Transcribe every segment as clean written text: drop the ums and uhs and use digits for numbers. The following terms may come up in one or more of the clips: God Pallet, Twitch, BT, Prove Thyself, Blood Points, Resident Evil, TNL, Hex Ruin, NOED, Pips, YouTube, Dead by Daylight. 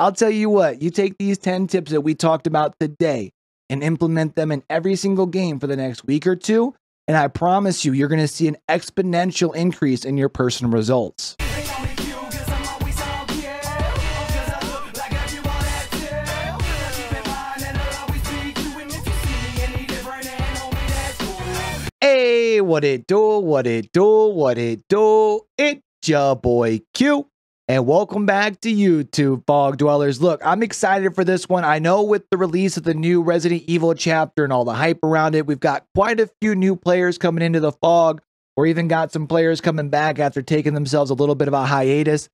I'll tell you what, you take these 10 tips that we talked about today and implement them in every single game for the next week or two, and I promise you, you're going to see an exponential increase in your personal results. Hey, what it do, what it do, what it do, it's your boy Q. And welcome back to YouTube, Fog Dwellers. Look, I'm excited for this one. I know with the release of the new Resident Evil chapter and all the hype around it, we've got quite a few new players coming into the Fog, or even got some players coming back after taking themselves a little bit of a hiatus.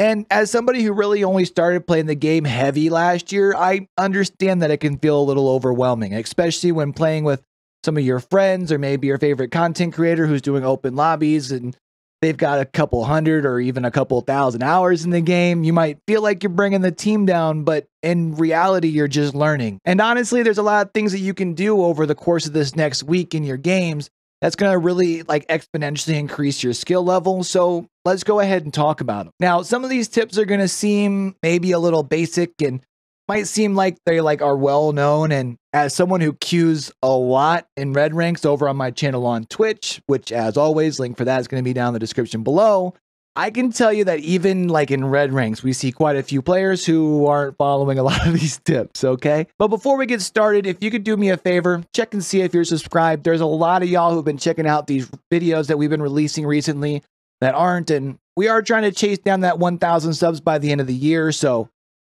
And as somebody who really only started playing the game heavy last year, I understand that it can feel a little overwhelming, especially when playing with some of your friends or maybe your favorite content creator who's doing open lobbies and they've got a couple hundred or even a couple thousand hours in the game. You might feel like you're bringing the team down, but in reality, you're just learning. And honestly, there's a lot of things that you can do over the course of this next week in your games that's going to really exponentially increase your skill level. So let's go ahead and talk about them. Now, some of these tips are going to seem maybe a little basic and might seem like they are well known. And as someone who queues a lot in red ranks over on my channel on Twitch, which as always, link for that is going to be down in the description below. I can tell you that even in red ranks, we see quite a few players who aren't following a lot of these tips, okay? But before we get started, if you could do me a favor, check and see if you're subscribed. There's a lot of y'all who've been checking out these videos that we've been releasing recently that aren't, and we are trying to chase down that 1,000 subs by the end of the year, so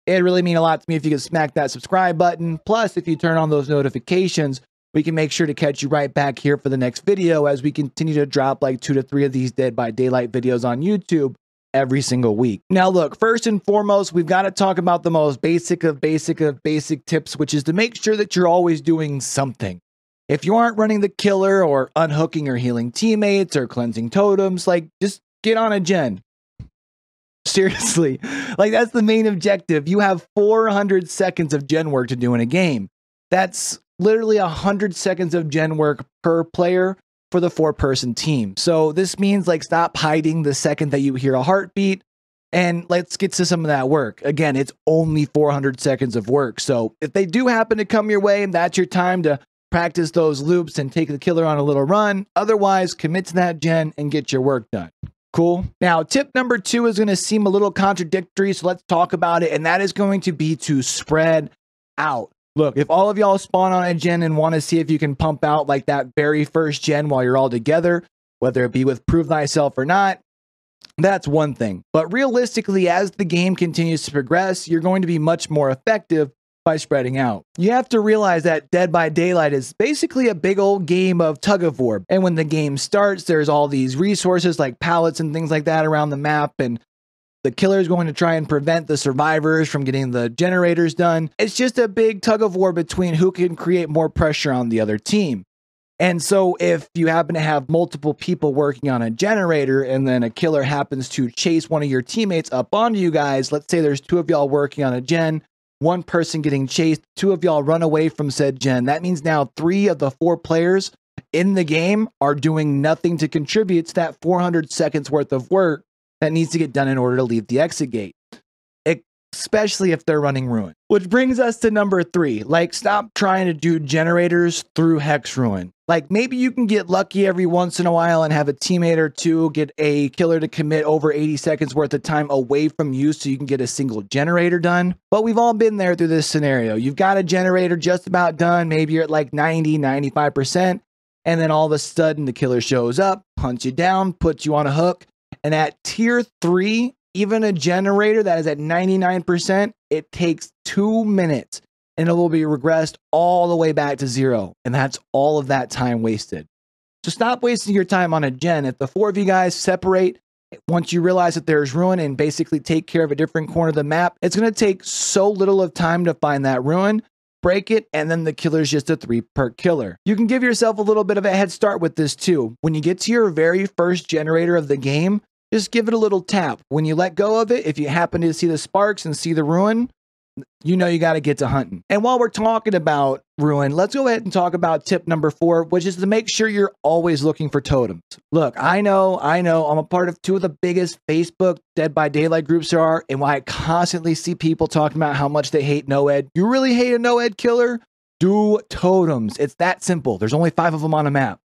it'd really mean a lot to me if you could smack that subscribe button. Plus, if you turn on those notifications, we can make sure to catch you right back here for the next video as we continue to drop 2 to 3 of these Dead by Daylight videos on YouTube every single week. Now, look, first and foremost, we've got to talk about the most basic tips, which is to make sure that you're always doing something. If you aren't running the killer or unhooking or healing teammates or cleansing totems, just get on a gen. Seriously, that's the main objective. You have 400 seconds of gen work to do in a game. That's literally 100 seconds of gen work per player for the 4-person team. So this means stop hiding the second that you hear a heartbeat, and let's get to some of that work. Again, it's only 400 seconds of work. So if they do happen to come your way, that's your time to practice those loops and take the killer on a little run. Otherwise, commit to that gen and get your work done. Cool. Now, tip number 2 is going to seem a little contradictory, so let's talk about it, and that is going to be to spread out. Look, if all of y'all spawn on a gen and want to see if you can pump out that very first gen while you're all together, whether it be with Prove Thyself or not, that's one thing. But realistically, as the game continues to progress, you're going to be much more effective by spreading out. You have to realize that Dead by Daylight is basically a big old game of tug of war. And when the game starts, there's all these resources like pallets and things like that around the map. And the killer is going to try and prevent the survivors from getting the generators done. It's just a big tug of war between who can create more pressure on the other team. And so if you happen to have multiple people working on a generator and then a killer happens to chase one of your teammates up onto you guys, let's say there's 2 of y'all working on a gen, 1 person getting chased, 2 of y'all run away from said gen. That means now 3 of the 4 players in the game are doing nothing to contribute to that 400 seconds worth of work that needs to get done in order to leave the exit gate, especially if they're running Ruin. Which brings us to number 3, stop trying to do generators through Hex Ruin. Maybe you can get lucky every once in a while and have a teammate or 2 get a killer to commit over 80 seconds worth of time away from you so you can get a single generator done. But we've all been there through this scenario. You've got a generator just about done. Maybe you're at 90, 95%. And then all of a sudden the killer shows up, hunts you down, puts you on a hook. And at tier 3, even a generator that is at 99%, it takes 2 minutes and it will be regressed all the way back to 0. And that's all of that time wasted. So stop wasting your time on a gen. If the 4 of you guys separate, once you realize that there's Ruin and basically take care of a different corner of the map, it's going to take so little of time to find that Ruin, break it, and then the killer's just a 3-perk killer. You can give yourself a little bit of a head start with this too. When you get to your very first generator of the game, just give it a little tap. When you let go of it, if you happen to see the sparks and see the Ruin, you know you got to get to hunting. And while we're talking about Ruin, let's go ahead and talk about tip number 4, which is to make sure you're always looking for totems. Look, I know, I'm a part of two of the biggest Facebook Dead by Daylight groups there are, and why I constantly see people talking about how much they hate NOED. You really hate a NOED killer? Do totems. It's that simple. There's only 5 of them on a map.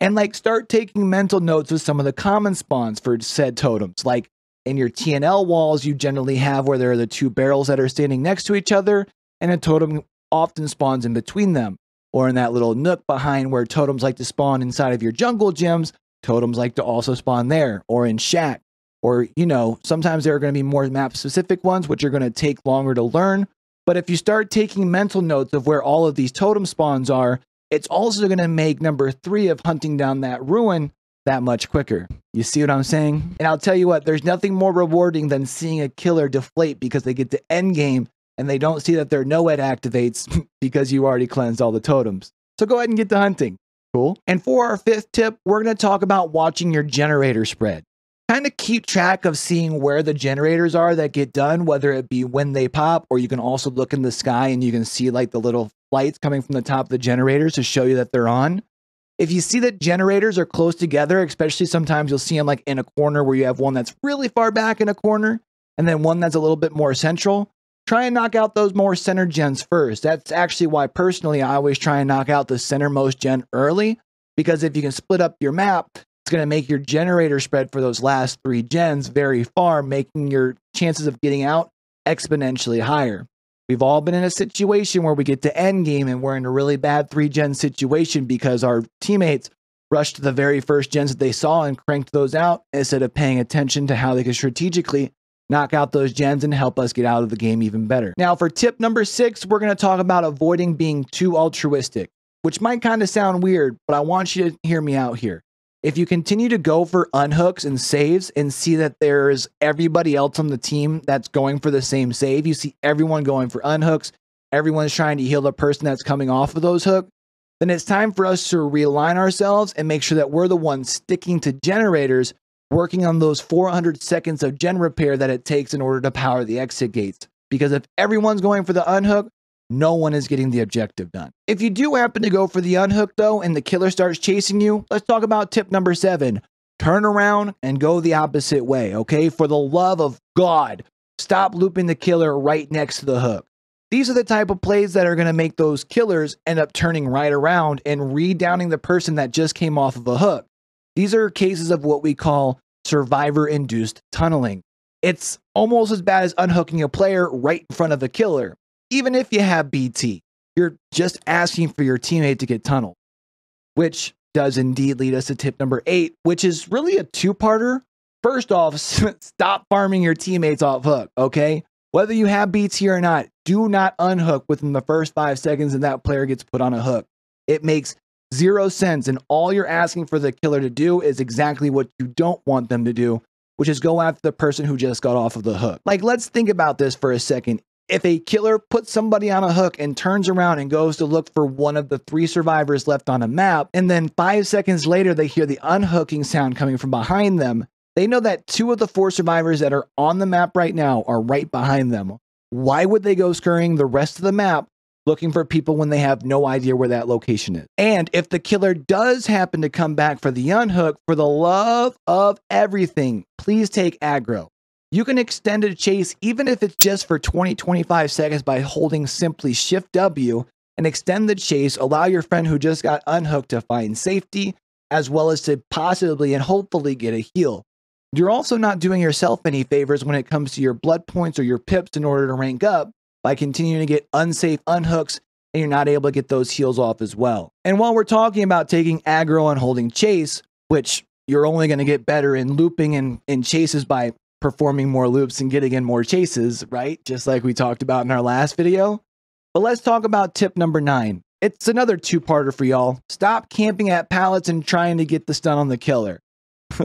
And like, start taking mental notes of some of the common spawns for said totems. Like in your TNL walls, you generally have where there are the 2 barrels that are standing next to each other, and a totem often spawns in between them. Or in that little nook behind where totems like to spawn inside of your jungle gyms, totems like to also spawn there, or in shack. Or, you know, sometimes there are going to be more map-specific ones, which are going to take longer to learn. But if you start taking mental notes of where all of these totem spawns are, it's also going to make number 3 of hunting down that ruin that much quicker. You see what I'm saying? And I'll tell you what, there's nothing more rewarding than seeing a killer deflate because they get to end game and they don't see that their NOED activates because you already cleansed all the totems. So go ahead and get to hunting. Cool. And for our 5th tip, we're going to talk about watching your generator spread. Kind of keep track of seeing where the generators are that get done, whether it be when they pop, or you can also look in the sky and you can see like the little lights coming from the top of the generators to show you that they're on. If you see that generators are close together, especially sometimes you'll see them like in a corner where you have one that's really far back in a corner and then one that's a little bit more central, try and knock out those more center gens first. That's actually why personally I always try and knock out the centermost gen early, because if you can split up your map, it's going to make your generator spread for those last 3 gens very far, making your chances of getting out exponentially higher. We've all been in a situation where we get to end game and we're in a really bad 3-gen situation because our teammates rushed to the very first gens that they saw and cranked those out instead of paying attention to how they could strategically knock out those gens and help us get out of the game even better. Now for tip number 6, we're going to talk about avoiding being too altruistic, which might kind of sound weird, but I want you to hear me out here. If you continue to go for unhooks and saves and see that there's everybody else on the team that's going for the same save, you see everyone going for unhooks, everyone's trying to heal the person that's coming off of those hooks, then it's time for us to realign ourselves and make sure that we're the ones sticking to generators, working on those 400 seconds of gen repair that it takes in order to power the exit gates. Because if everyone's going for the unhook, no one is getting the objective done. If you do happen to go for the unhook though, and the killer starts chasing you, let's talk about tip number 7. Turn around and go the opposite way, okay? For the love of God, stop looping the killer right next to the hook. These are the type of plays that are going to make those killers end up turning right around and re-downing the person that just came off of a hook. These are cases of what we call survivor-induced tunneling. It's almost as bad as unhooking a player right in front of a killer. Even if you have BT, you're just asking for your teammate to get tunneled, which does indeed lead us to tip number 8, which is really a 2-parter. First off, stop farming your teammates off hook, okay? Whether you have BT or not, do not unhook within the first 5 seconds and that player gets put on a hook. It makes zero sense, and all you're asking for the killer to do is exactly what you don't want them to do, which is go after the person who just got off of the hook. Like, let's think about this for a second. If a killer puts somebody on a hook and turns around and goes to look for one of the 3 survivors left on a map, and then 5 seconds later they hear the unhooking sound coming from behind them, they know that 2 of the 4 survivors that are on the map right now are right behind them. Why would they go scurrying the rest of the map looking for people when they have no idea where that location is? And if the killer does happen to come back for the unhook, for the love of everything, please take aggro. You can extend a chase even if it's just for 20-25 seconds by holding simply Shift W and extend the chase, allow your friend who just got unhooked to find safety, as well as to possibly and hopefully get a heal. You're also not doing yourself any favors when it comes to your blood points or your pips in order to rank up by continuing to get unsafe unhooks, and you're not able to get those heals off as well. And while we're talking about taking aggro and holding chase, which you're only going to get better in looping and in chases by performing more loops and getting in more chases, right? Just like we talked about in our last video. But let's talk about tip number 9. It's another 2-parter for y'all. Stop camping at pallets and trying to get the stun on the killer.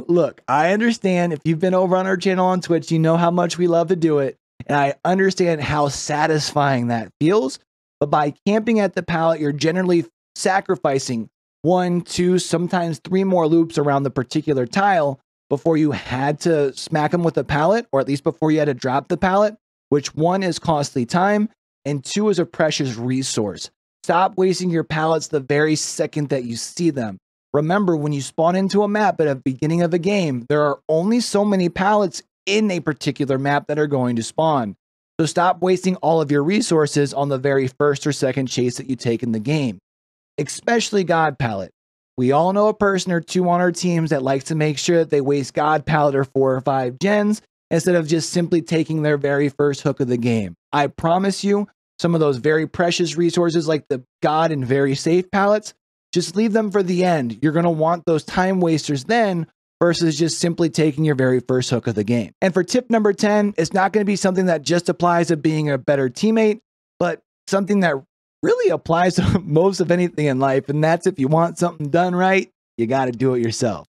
Look, I understand if you've been over on our channel on Twitch, you know how much we love to do it. And I understand how satisfying that feels. But by camping at the pallet, you're generally sacrificing 1, 2, sometimes 3 more loops around the particular tile before you had to smack them with a pallet, or at least before you had to drop the pallet, which one is costly time and two is a precious resource. Stop wasting your pallets the very second that you see them. Remember, when you spawn into a map at the beginning of a game, there are only so many pallets in a particular map that are going to spawn. So stop wasting all of your resources on the very first or second chase that you take in the game, especially God Pallet. We all know a person or two on our teams that likes to make sure that they waste God Pallet or 4 or 5 gens instead of just simply taking their very first hook of the game. I promise you, some of those very precious resources like the God and very safe pallets, just leave them for the end. You're going to want those time wasters then versus just simply taking your very first hook of the game. And for tip number 10, it's not going to be something that just applies to being a better teammate, but something that really applies to most of anything in life. And that's, if you want something done right, you got to do it yourself.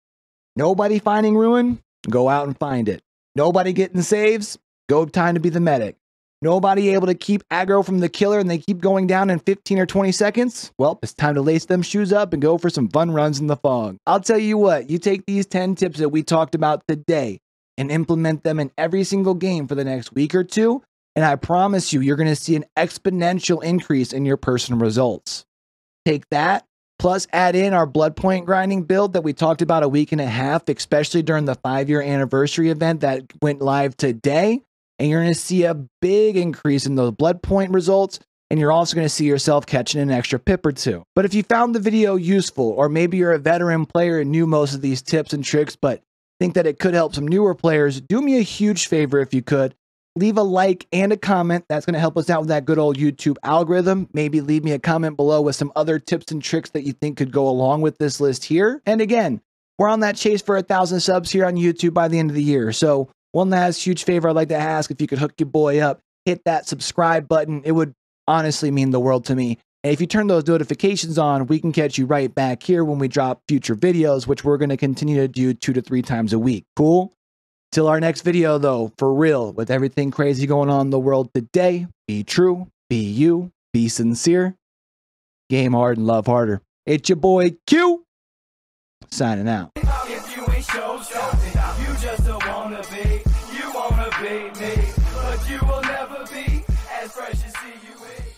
Nobody finding ruin? Go out and find it. Nobody getting saves? Go time to be the medic. Nobody able to keep aggro from the killer and they keep going down in 15 or 20 seconds? Well, it's time to lace them shoes up and go for some fun runs in the fog. I'll tell you what, you take these 10 tips that we talked about today and implement them in every single game for the next week or two, and I promise you, you're going to see an exponential increase in your personal results. Take that, plus add in our blood point grinding build that we talked about a week and a half, especially during the 5-year anniversary event that went live today. And you're going to see a big increase in those blood point results. And you're also going to see yourself catching an extra pip or two. But if you found the video useful, or maybe you're a veteran player and knew most of these tips and tricks, but think that it could help some newer players, do me a huge favor if you could. Leave a like and a comment. That's going to help us out with that good old YouTube algorithm. Maybe leave me a comment below with some other tips and tricks that you think could go along with this list here. And again, we're on that chase for 1,000 subs here on YouTube by the end of the year. So one last huge favor I'd like to ask, if you could hook your boy up, hit that subscribe button. It would honestly mean the world to me. And if you turn those notifications on, we can catch you right back here when we drop future videos, which we're going to continue to do 2 to 3 times a week. Cool? Till our next video though, for real, with everything crazy going on in the world today, be true, be you, be sincere, game hard and love harder. It's your boy Q, signing out. But you will never be as fresh as see you.